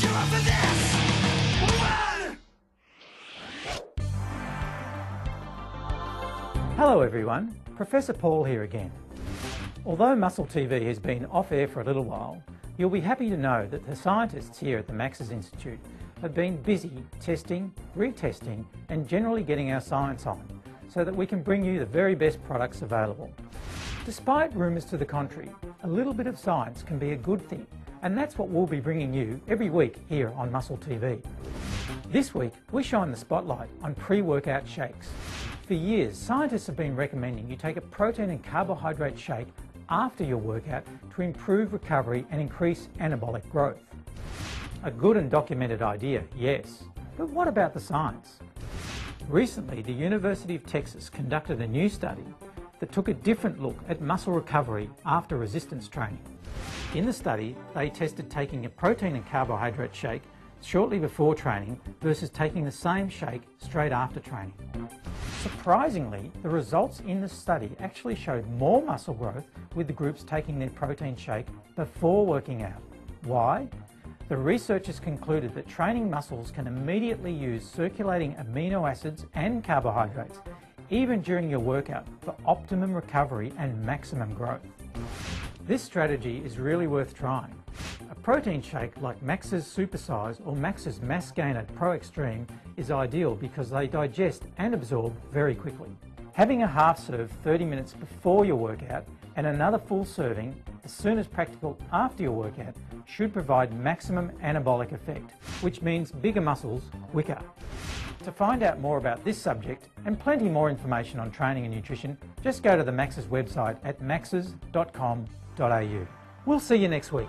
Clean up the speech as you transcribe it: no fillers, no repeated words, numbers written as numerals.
you up for this! Run! Hello everyone, Professor Paul here again. Although Muscle TV has been off air for a little while, you'll be happy to know that the scientists here at the Max's Institute have been busy testing, retesting and generally getting our science on, so that we can bring you the very best products available. Despite rumours to the contrary, a little bit of science can be a good thing, and that's what we'll be bringing you every week here on Muscle TV. This week, we shine the spotlight on pre-workout shakes. For years, scientists have been recommending you take a protein and carbohydrate shake after your workout to improve recovery and increase anabolic growth. A good and documented idea, yes, but what about the science? Recently, the University of Texas conducted a new study that took a different look at muscle recovery after resistance training. In the study, they tested taking a protein and carbohydrate shake shortly before training versus taking the same shake straight after training. Surprisingly, the results in the study actually showed more muscle growth with the groups taking their protein shake before working out. Why? The researchers concluded that training muscles can immediately use circulating amino acids and carbohydrates, even during your workout, for optimum recovery and maximum growth. This strategy is really worth trying. A protein shake like Max's Supersize or Max's Mass Gainer Pro Extreme is ideal because they digest and absorb very quickly. Having a half serve 30 minutes before your workout and another full serving as soon as practical after your workout should provide maximum anabolic effect, which means bigger muscles quicker. To find out more about this subject and plenty more information on training and nutrition, just go to the Max's website at maxs.com.au. We'll see you next week.